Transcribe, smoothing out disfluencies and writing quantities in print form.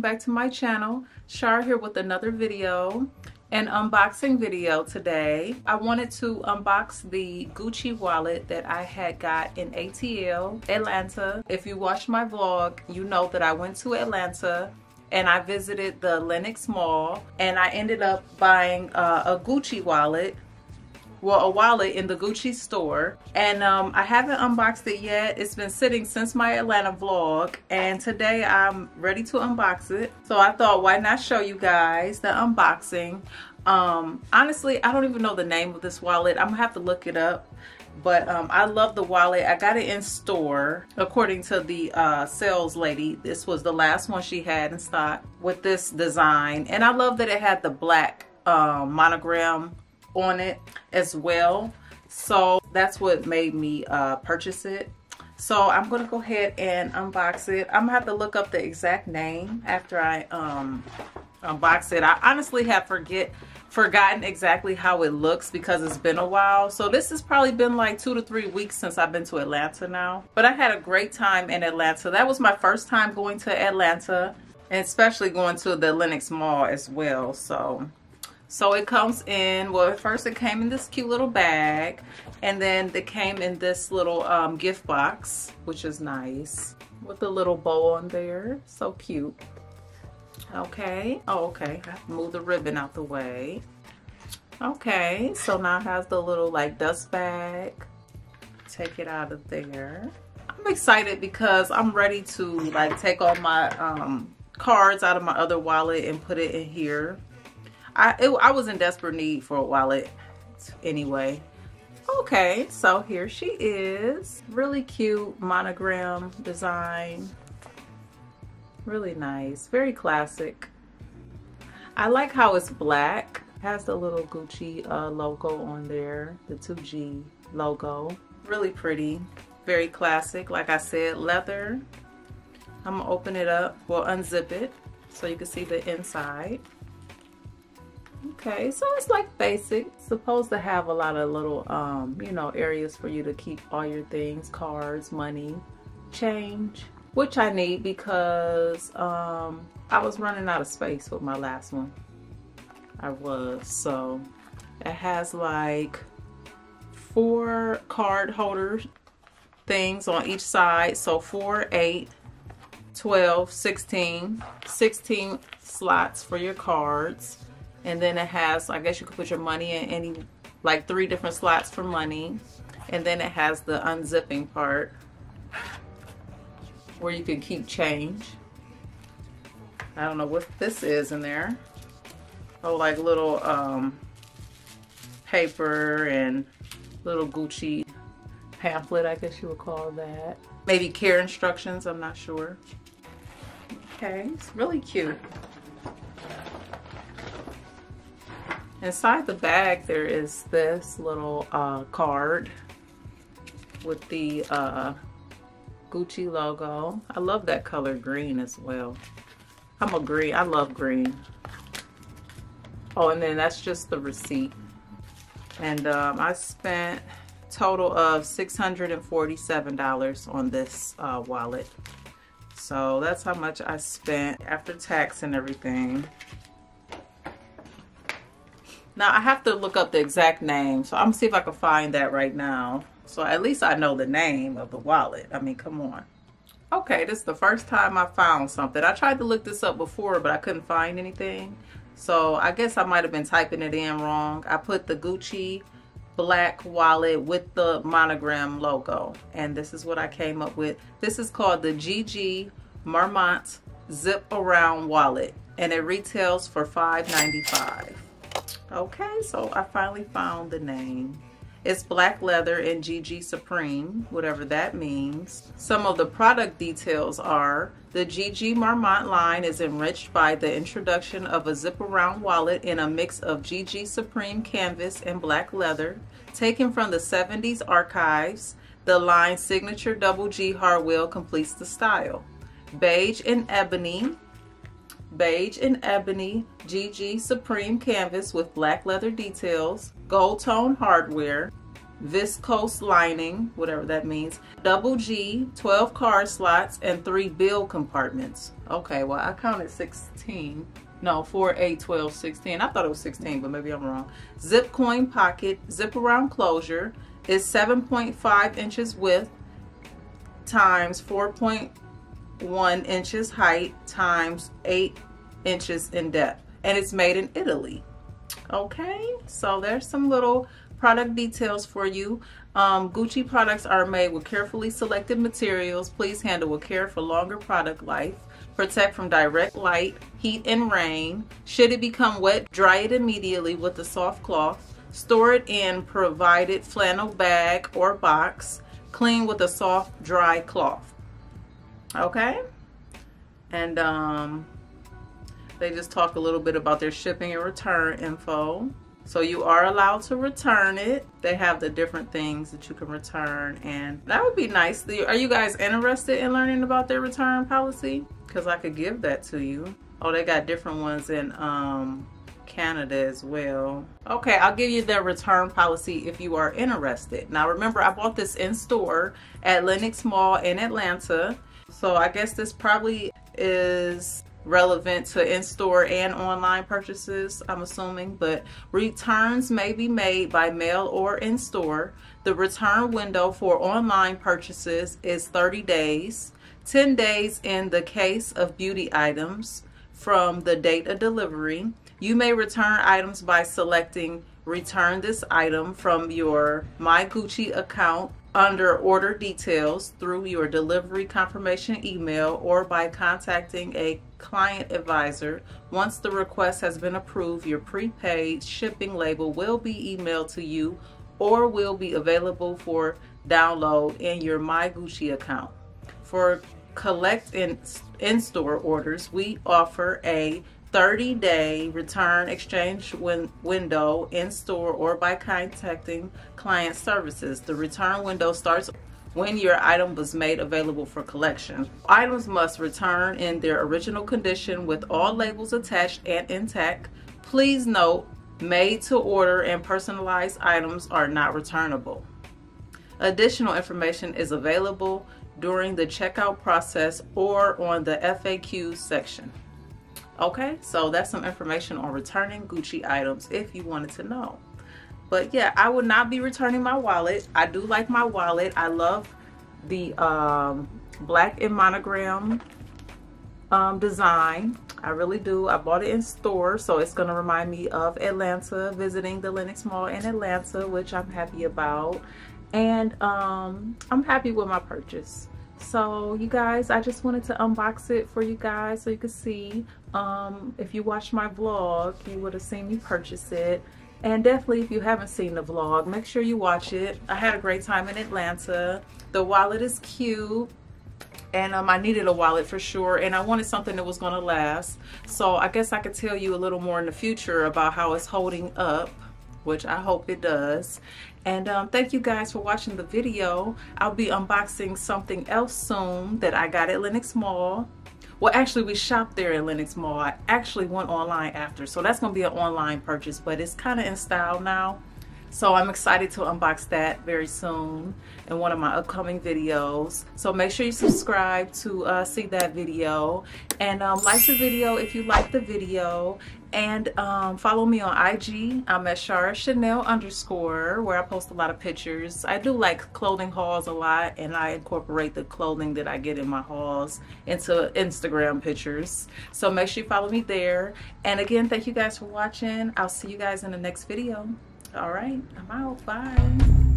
welcome back to my channel. Shar here with another video, an unboxing video today. I wanted to unbox the Gucci wallet that I had got in ATL, Atlanta. If you watched my vlog, you know that I went to Atlanta and I visited the Lenox Mall, and I ended up buying a Gucci wallet. Well, a wallet in the Gucci store, and I haven't unboxed it yet. It's been sitting since my Atlanta vlog, and today I'm ready to unbox it. So I thought, why not show you guys the unboxing? Honestly, I don't even know the name of this wallet. I'm gonna have to look it up, but I love the wallet. I got it in store. According to the sales lady, this was the last one she had in stock with this design, and I love that it had the black monogram on it as well. So that's what made me purchase it. So I'm gonna go ahead and unbox it. I'm gonna have to look up the exact name after I unbox it. I honestly have forgotten exactly how it looks because it's been a while. So this has probably been like 2 to 3 weeks since I've been to Atlanta now, but I had a great time in Atlanta. That was my first time going to Atlanta, and especially going to the Lenox Mall as well. So it comes in, well, at first it came in this cute little bag, and then it came in this little gift box, which is nice, with a little bow on there. So cute. Okay. Oh, okay. I have to move the ribbon out the way. Okay. So now it has the little like dust bag. Take it out of there. I'm excited because I'm ready to like take all my cards out of my other wallet and put it in here. I was in desperate need for a wallet anyway. Okay, so here she is. Really cute monogram design. Really nice. Very classic. I like how it's black. Has the little Gucci logo on there. The 2G logo. Really pretty. Very classic. Like I said, leather. I'm gonna open it up. We'll unzip it so you can see the inside. Okay, so it's like basic. It's supposed to have a lot of little, you know, areas for you to keep all your things, cards, money, change, which I need because I was running out of space with my last one. So it has like 4 card holder things on each side. So 4, 8, 12, 16 slots for your cards. And then it has, I guess you could put your money in any, like 3 different slots for money. And then it has the unzipping part where you can keep change. I don't know what this is in there. Oh, like little paper and little Gucci pamphlet, I guess you would call that. Maybe care instructions, I'm not sure. Okay, it's really cute. Inside the bag there is this little card with the Gucci logo. I love that color green as well. I love green. Oh, and then that's just the receipt. And I spent a total of $647 on this wallet. So that's how much I spent after tax and everything. Now I have to look up the exact name, so I'm gonna see if I can find that right now. So at least I know the name of the wallet. I mean, come on. Okay, this is the first time I found something. I tried to look this up before, but I couldn't find anything. So I guess I might have been typing it in wrong. I put the Gucci black wallet with the monogram logo, and this is what I came up with. This is called the GG Marmont Zip Around Wallet, and it retails for $5.95. Okay, so I finally found the name. It's black leather and GG Supreme, whatever that means. Some of the product details are, the GG Marmont line is enriched by the introduction of a zip-around wallet in a mix of GG Supreme canvas and black leather. Taken from the 70s archives, the line's signature double G hardware completes the style. Beige and ebony. GG Supreme canvas with black leather details, gold tone hardware, viscose lining, whatever that means, double G, 12 card slots, and 3 bill compartments. Okay, well, I counted 16. No, 4, 8, 12, 16. I thought it was 16, but maybe I'm wrong. Zip coin pocket, zip around closure is 7.5 inches width times 4.1 inches height times 8 inches in depth. And it's made in Italy. Okay, so there's some little product details for you. Gucci products are made with carefully selected materials. Please handle with care for longer product life. Protect from direct light, heat, and rain. Should it become wet, dry it immediately with a soft cloth. Store it in provided flannel bag or box. Clean with a soft, dry cloth. Okay? And they just talk a little bit about their shipping and return info. So you are allowed to return it. They have the different things that you can return, and that would be nice. Are you guys interested in learning about their return policy? Because I could give that to you. Oh, they got different ones in Canada as well. Okay, I'll give you their return policy if you are interested. Now remember, I bought this in store at Lenox Mall in Atlanta. So I guess this probably is relevant to in-store and online purchases, I'm assuming, but returns may be made by mail or in-store. The return window for online purchases is 30 days, 10 days in the case of beauty items from the date of delivery. You may return items by selecting return this item from your MyGucci account under order details through your delivery confirmation email or by contacting a client advisor. Once the request has been approved, your prepaid shipping label will be emailed to you or will be available for download in your MyGucci account. For collect and in-store orders, we offer a 30-day return exchange window in store or by contacting client services. The return window starts when your item was made available for collection. Items must return in their original condition with all labels attached and intact. Please note, made to order and personalized items are not returnable. Additional information is available during the checkout process or on the FAQ section. Okay, so that's some information on returning Gucci items if you wanted to know. But yeah, I would not be returning my wallet. I do like my wallet. I love the black and monogram design. I really do. I bought it in store, so it's going to remind me of Atlanta, visiting the Lenox Mall in Atlanta, which I'm happy about. And I'm happy with my purchase. So you guys, I just wanted to unbox it for you guys so you could see. If you watched my vlog, you would have seen me purchase it. And definitely if you haven't seen the vlog, make sure you watch it. I had a great time in Atlanta. The wallet is cute. And I needed a wallet for sure, and I wanted something that was going to last. So I guess I could tell you a little more in the future about how it's holding up, which I hope it does. And thank you guys for watching the video. I'll be unboxing something else soon that I got at Lenox Mall. Well, actually, we shopped there at Lenox Mall. I actually went online after, so that's going to be an online purchase, but it's kind of in style now. So I'm excited to unbox that very soon in one of my upcoming videos. So make sure you subscribe to see that video, and like the video if you like the video, and follow me on IG. I'm at @SharaChanel_, where I post a lot of pictures. I do like clothing hauls a lot, and I incorporate the clothing that I get in my hauls into Instagram pictures. So make sure you follow me there. And again, thank you guys for watching. I'll see you guys in the next video. All right, I'm out. Bye.